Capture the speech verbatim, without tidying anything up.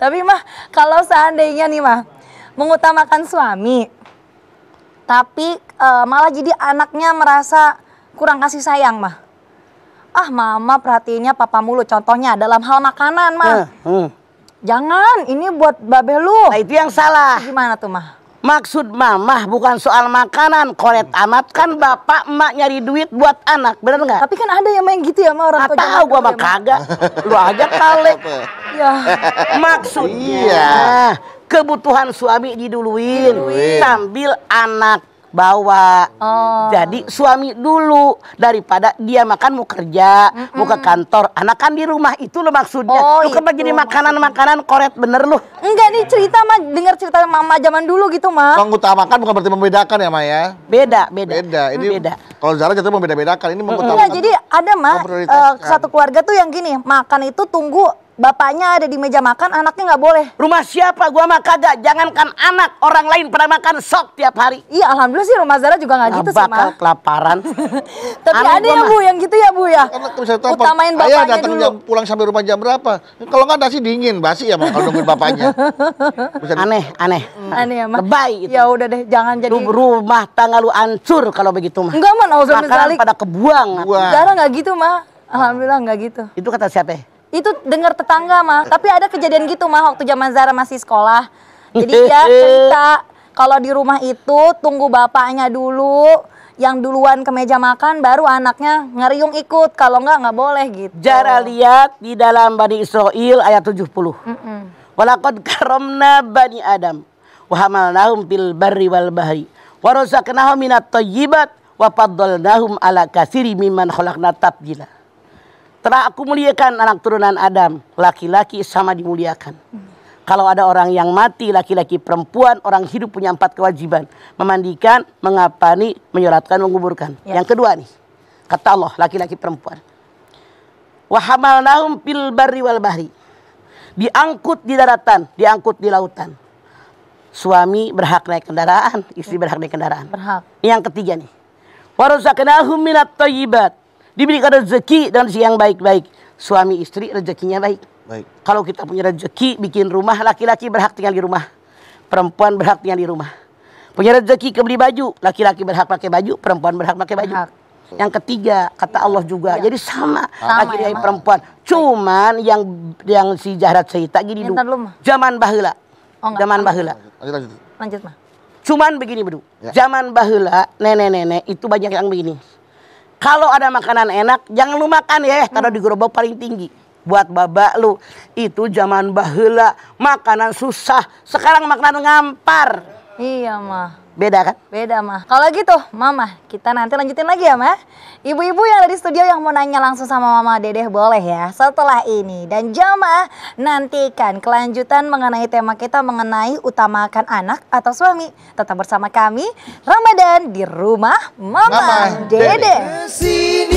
Tapi mah kalau seandainya nih mah mengutamakan suami, tapi e, malah jadi anaknya merasa kurang kasih sayang mah. Ah mama perhatiinnya papa mulu, contohnya dalam hal makanan mah. Uh, uh. Jangan, ini buat babeh lu. Nah itu yang salah. Gimana tuh mah? Maksud mamah bukan soal makanan, koret amat kan bapak emak nyari duit buat anak, bener nggak? Tapi kan ada yang main gitu ya, ma orang tua. Tahu gua mah kagak, lu aja kali. Ya. Maksudnya iya, kebutuhan suami diduluin, diduluin, sambil anak bawa. Oh. Jadi suami dulu daripada dia makan mau kerja, mm-mm, mau ke kantor, anak kan di rumah, itu lo maksudnya. Oh, lu kenapa jadi makanan-makanan koret bener lu? Enggak, nih cerita mah, dengar cerita mama zaman dulu gitu mah. Mengutamakan bukan berarti membedakan ya mah ya. Beda, beda. Beda, ini beda. Kalau Zara jatuh membeda-bedakan, ini mengutamakan. Iya, jadi ada mah uh, satu keluarga tuh yang gini, makan itu tunggu bapaknya ada di meja makan, anaknya nggak boleh. Rumah siapa? Gua mah kagak. Jangankan anak, orang lain pernah makan sok tiap hari. Iya, alhamdulillah sih rumah Zara juga nggak gitu sih, mah. Bakal kelaparan. Tapi ada ya bu, yang gitu ya bu ya. Utamain bapaknya ayah datang dulu. Jam, pulang sampai rumah jam berapa? Kalau nggak nasi dingin, basi ya mah. Kalau nungguin bapaknya. Aneh, aneh, aneh ya mah. Lebay. Gitu. Ya udah deh, jangan jadi. Lu rumah tangga lu hancur kalau begitu mah. Enggak mah, nauzul makanan pada kebuang. Zara nggak gitu mah. Alhamdulillah nggak gitu. Itu kata siapa? Itu dengar tetangga mah, tapi ada kejadian gitu mah waktu zaman Zara masih sekolah. Jadi dia cerita kalau di rumah itu tunggu bapaknya dulu, yang duluan ke meja makan baru anaknya ngeriung ikut, kalau enggak nggak boleh gitu. Zara lihat di dalam Bani Israil ayat tujuh puluh. Heeh. Walaqad karamna bani Adam wa hamalnahum fil barri wal bahri wa razaqnahum minat thayyibat wa faddalnahum ala katsiri mimman khalaqna tabdila. Telah aku muliakan anak turunan Adam, laki-laki sama dimuliakan. Hmm. Kalau ada orang yang mati, laki-laki perempuan, orang hidup punya empat kewajiban. Memandikan, mengapani, menyolatkan, menguburkan. Ya. Yang kedua nih, kata Allah, laki-laki perempuan. Wahamalnahum fil barri wal bahri. Diangkut di daratan, diangkut di lautan. Suami berhak naik kendaraan, istri berhak naik kendaraan. Berhak. Yang ketiga nih. Warozaqnahum minat thayyibat. Diberikan rezeki dan siang baik-baik. Suami istri rezekinya baik. Baik. Kalau kita punya rezeki bikin rumah, laki-laki berhak tinggal di rumah, perempuan berhak tinggal di rumah. Punya rezeki kebeli baju, laki-laki berhak pakai baju, perempuan berhak pakai baju. Berhak. Yang ketiga kata Allah juga, ya. Jadi sama, sama laki dan ya, perempuan. Cuman yang yang si Zahra cerita gini dulu. Zaman baheula. Oh, zaman baheula. Lanjut, lanjut mah. Cuman begini bedu. Ya. Zaman baheula nenek-nenek itu banyak yang begini. Kalau ada makanan enak, jangan lu makan ya, taruh di gerobak paling tinggi. Buat babak lu, itu zaman baheula, makanan susah. Sekarang makanan ngampar. Iya, mah. Beda kan? Beda, mah. Kalau gitu, mama, kita nanti lanjutin lagi ya, mah. Ibu-ibu yang ada di studio yang mau nanya langsung sama Mama Dedeh boleh ya setelah ini. Dan jamaah, nantikan kelanjutan mengenai tema kita mengenai utamakan anak atau suami. Tetap bersama kami, Ramadan di Rumah Mamah Dedeh.